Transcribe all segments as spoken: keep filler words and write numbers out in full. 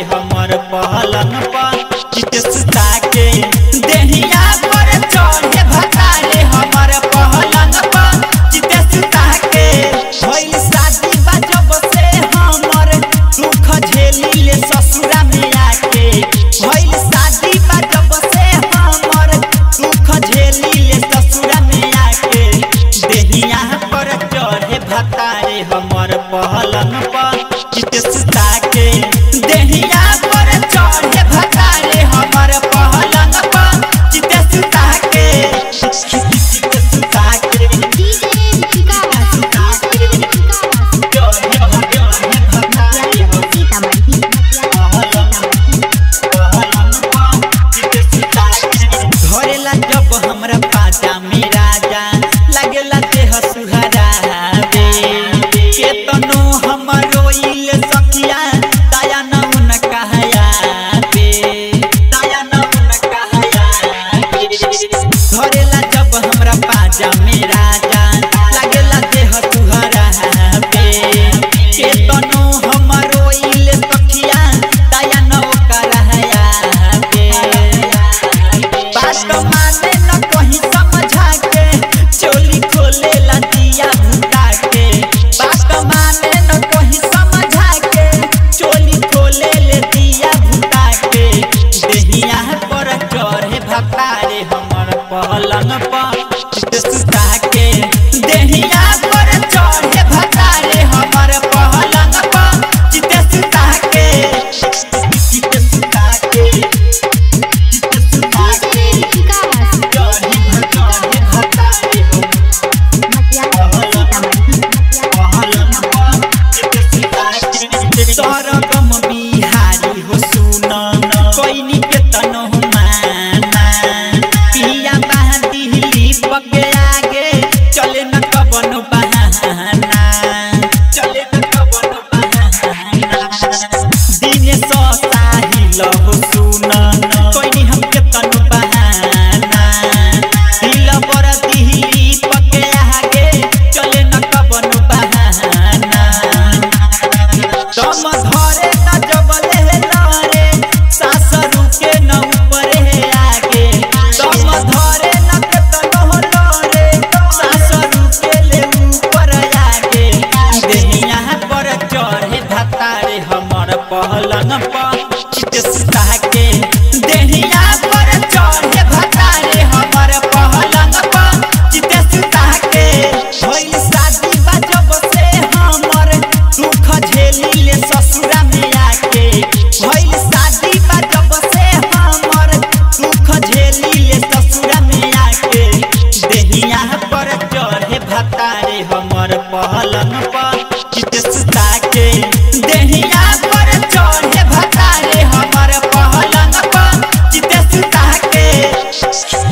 हमर पहलन पर चित सुता के देहिया पर चढ़े भतारे हमर पहलन पर चित सुता के होई शादी बाजब से हमर दुख झेली ले ससुरा मिया के होई शादी बाजब से हमर दुख झेली ले ससुरा मिया के देहिया पर चढ़े भतारे हमर पहलन पर चित सुता के देहिया पर चढ़े भतारे हमर पहलन पर चित सुता के चित सुता के धरेला जब हमरा पाजा में राजा लगेला देह सुहारा रे केतनो हमर रोइल सखिया धरेला जब हमरा पाजा में राजा लगेला देह तुहरा पे केतनो हमर ओइले सखिया दया न करहया पे बात माने न कहीं समझा के चोली खोलेला दिया भुता के बात माने न कहीं समझा के चोली खोलेले दिया भुता के देहिया पर चढ़े भतारे हमर पहलन पर चित सुता के देहिया पर चढ़े भतारे हमर पहलन पर चित सुता के चित सुता के चित सुता के चढ़े भतारे भतारे पहलन पर चित सुता के सरगम बिहारी हो सुन कोइनी के तनो के आगे चले न कवन बहाना चले न कवन बहाना दिन सोता ही लह सुना कोई नहीं हम के तन बहाना दिल पर दिली पके आगे चले न कवन बहाना तम धरे न जब ले तारे सासरू के न ऊपर है आगे तम धरे पहलन पर चित सुता के देहिया पर चढ़े भतारे हमर पहलन पर चित सुता के होई शादी बाजब से हमर दुख झेली ले ससुरा मिया के होई शादी बाजब से हमर दुख झेली ले ससुरा मिया के देहिया पर चढ़े भतारे हमर पहलन पर चित सुता के देहिया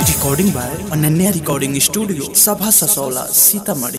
recording by Ananya recording studio सभा ससौला सीतामढ़ी।